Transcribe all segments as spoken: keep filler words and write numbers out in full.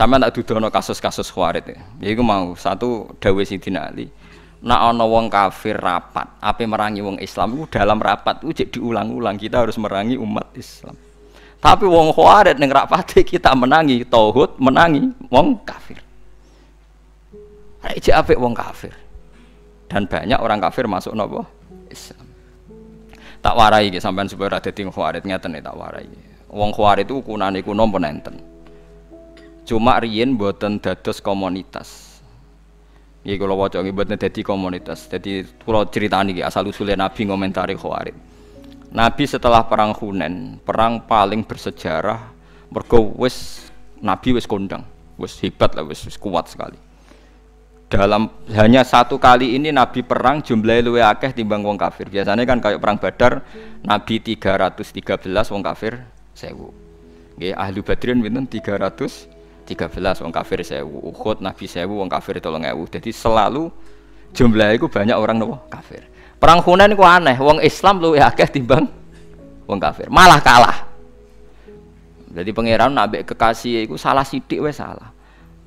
Sama tak dudono kasus-kasus Khawarij. Ya iku mau satu dawuh Sidina Ali. Nek ana wong kafir rapat, ape merangi wong Islam iku dalam rapat ujek diulang-ulang kita harus merangi umat Islam. Tapi wong Khawarij ning rapate kita menangi tauhid, menangi wong kafir. Ejek apik wong kafir. Dan banyak orang kafir masuk napa? Islam. Tak warai iki sampean supaya ora dadi Khawarij ngeten tak warai. Wong Khawarij itu ukunane kuno pun enten. Cuma riyen mboten dados komunitas. Nggih kula waca nggih mboten dadi komunitas. Dadi kula critani iki asal usule Nabi ngomentari Khawarij. Nabi setelah perang Hunain, perang paling bersejarah mergo wis Nabi wis kondang, wis hebat lah, wis, wis kuat sekali. Dalam hanya satu kali ini Nabi perang jumlahe luwih akeh timbang wong kafir. Biasanya kan kayak perang Badar Nabi tiga ratus tiga belas wong kafir seribu. Nggih ahli Badrin pinten tiga ratus tiga belas wong kafir sewu, Uhud Nabi sewu wong kafir tolong ewu. Jadi selalu jumlah itu banyak orang nopo kafir. Perang Hunain itu aneh, wong Islam luwih akeh timbang wong kafir, malah kalah. Jadi pangeran ambek kekasih itu salah sidik wes salah.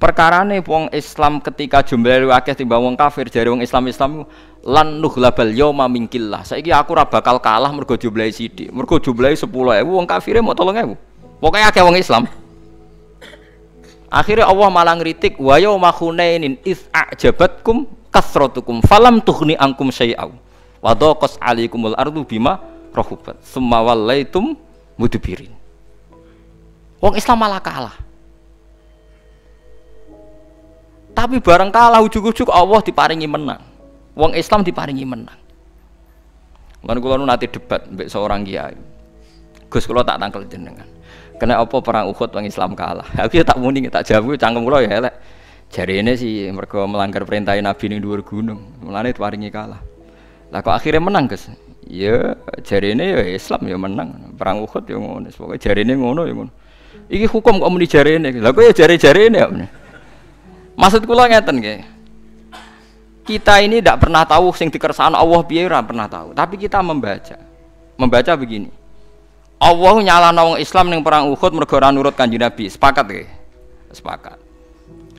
Perkarane wong Islam ketika jumlah luwih akeh timbang wong kafir, jare wong Islam Islam lan nuhlabal yauma minkillah. Saiki aku ora bakal kalah mergo jumlah sidik. Mergo jumlah sepuluh ewu wong kafire mau tolong ewu. Pokoke akeh wong Islam. Akhirnya Allah malah ngritik wa yauma Hunainin iz a'jabatkum kasratukum falam tughni ankum syai'a wa dhaqas 'alaikumul ardu bima rahubat summa wallaitum mudbirin. Wong Islam malah kalah. Tapi bareng kalah ujug-ujug Allah diparingi menang. Wong Islam diparingi menang. Lan kula nate debat mbek seorang kiai. Gus kula tak tangkel jenengan. Kena apa perang Uhud wong Islam kalah. Aku tak muni tak jawab cangkem kula ya elek. Jarene sih mergo melanggar perintah Nabi ning dhuwur gunung. Mulane diparingi kalah. Lah kok akhirnya menang, Gus? Ya jarene ya Islam ya menang. Perang Uhud ya ngono. Pokoke jarene ngono ya ngono. Iki hukum kok muni jarene. Lah kok ya jare-jarene ya. Maksud kula ngeten nggih. Kita ini tidak pernah tahu sing dikersakno Allah piye ora pernah tahu. Tapi kita membaca. Membaca begini. Allah nyalahno wong Islam ning perang Uhud mergo ora nurut Kanjeng Nabi. Sepakat nggih? Sepakat.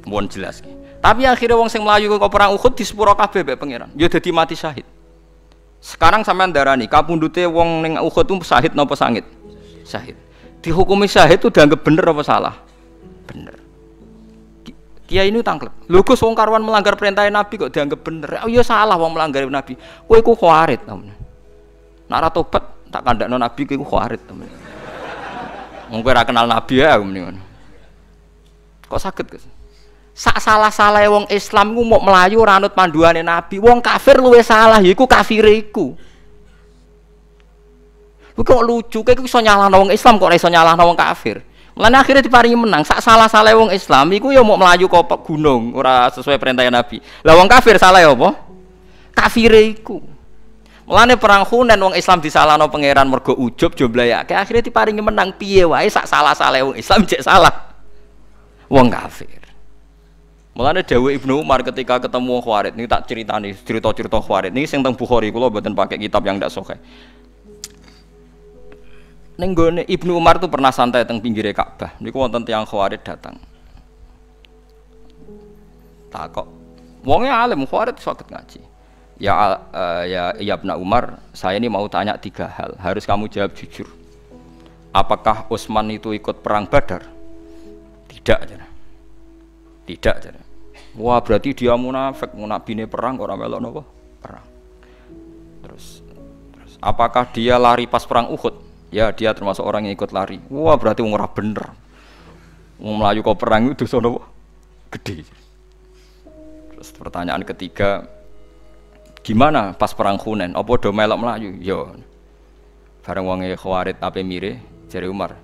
Mun jelas nggih. Tapi akhirnya wong sing mlayu kok perang Uhud disepuro kabeh mbek pangeran. Ya dadi mati syahid. Sekarang sampean darani kapundhute wong ning Uhud ku syahid napa sangit? Syahid. Dihukumi syahid itu dianggap bener apa salah? Bener. Kiai ini tangklep. Lho Gus wong karuan melanggar perintah Nabi kok dianggap bener. Oh ya salah wong melanggar Nabi. Kowe iku Khawarij ta. Nek ora tobat tak kandakno Nabi kuwi Khawarij temen. Wong kowe ora kenal Nabi ya aku muni ngono. Kok saged, Gus? Sak salah-salahe wong Islam ku mau mlayu ora anut panduane Nabi. Wong kafir luwih salah ya iku kafire iku. Kuwi kok lucu, kowe iku iso nyalahno wong Islam kok ora iso nyalahno wong kafir. Mulane akhire diparingi menang. Sak salah-salahe wong Islam iku ya mau mlayu kopek gunung ora sesuai perintah Nabi. Lah wong kafir salah ya apa? Kafire iku. Mulane perang Hunain wong Islam disalahno pangeran mergo ujub jumlahe akeh akhire diparingi menang piye wae sak salah-salahe wong Islam jek salah wong kafir. Mulane dawuh Ibnu Umar ketika ketemu Khawarij niki tak critani cerita-cerita Khawarij niki sing teng Bukhari kula mboten pakai kitab yang ndak sahih. Ning gone Ibnu Umar tuh pernah santai teng pinggir Ka'bah niku wonten tiyang Khawarij datang. Takok wonge alim Khawarij saged ngaji. Ya, uh, ya, ya Ibnu Umar, saya ini mau tanya tiga hal. Harus kamu jawab jujur. Apakah Utsman itu ikut perang Badar? Tidak, jana. Tidak, jana. Wah, berarti dia munafik, munafine perang, orang melok nopo perang. Terus, terus, apakah dia lari pas perang Uhud? Ya, dia termasuk orang yang ikut lari. Wah, berarti orang bener. Wong mlayu kok perang itu dosa nopo? Gede. Terus pertanyaan ketiga. Gimana pas perang Hunain? Apa do melok melayu? Yo, bareng wonge Khawarij ape mire jare Umar.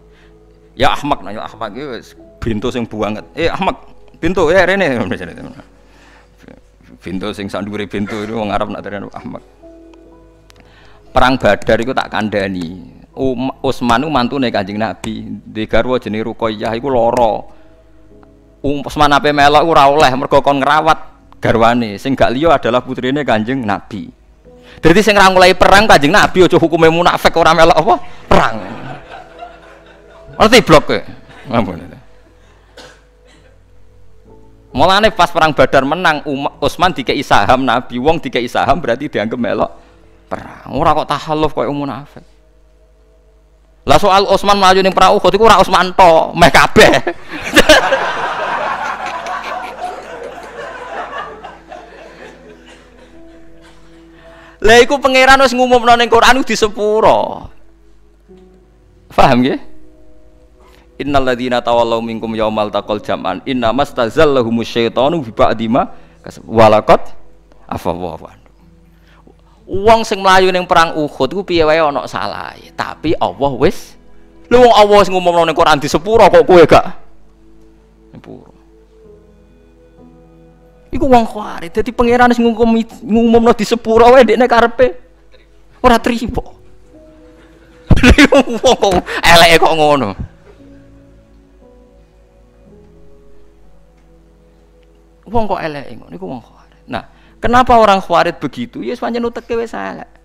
Ya Ahmad, nanya Ahmad iki wis bintu sing buanget. Eh Ahmad, bintu ya rene. Bintu sing sak ndure bintu iki wong Arab nak derene Ahmad. Perang Badar iku tak kandhani. Utsman ku mantune Kanjeng Nabi, di garwa jenenge Ruqayyah iku lara. Utsman ape melok ora oleh mergo kon ngrawat garwane sing gak liya adalah putrine Kanjeng Nabi. Dadi sing ora mulai perang Kanjeng Nabi aja hukume munafik ora melok apa perang. Ngerti blok kowe. Ampun. Mulane pas perang Badar menang, Utsman dikai saham Nabi, wong dikai saham berarti dianggap melok perang. Ora kok tahalluf koyo munafik. Lah soal Utsman maju ning perang Uhud iku ora Utsman tok, meh kabeh. Lah iku pangeran wis ngumumno ning Quran di sepuro. Paham nggih? Innalladzina tawallaw minkum yaumal taqal jam'an innamastazallahumus syaitanu bi ba'di ma kasab walaqad afawwa. Wong sing mlayu ning perang Uhud ku piye wae ana salahe, tapi Allah wis. Lha wong Allah sing ngumumno ning Quran di sepuro kok kowe gak sepuro. Iku wong Khawarij, dadi pangeran sing ngumumno di sepuro wae ndekne karepe ora trimo. Wong eleke kok ngono. Wong kok eleke ngono iku wong Khawarij. Nah, kenapa orang Khawarij begitu? Ya pancen uteke wis elek.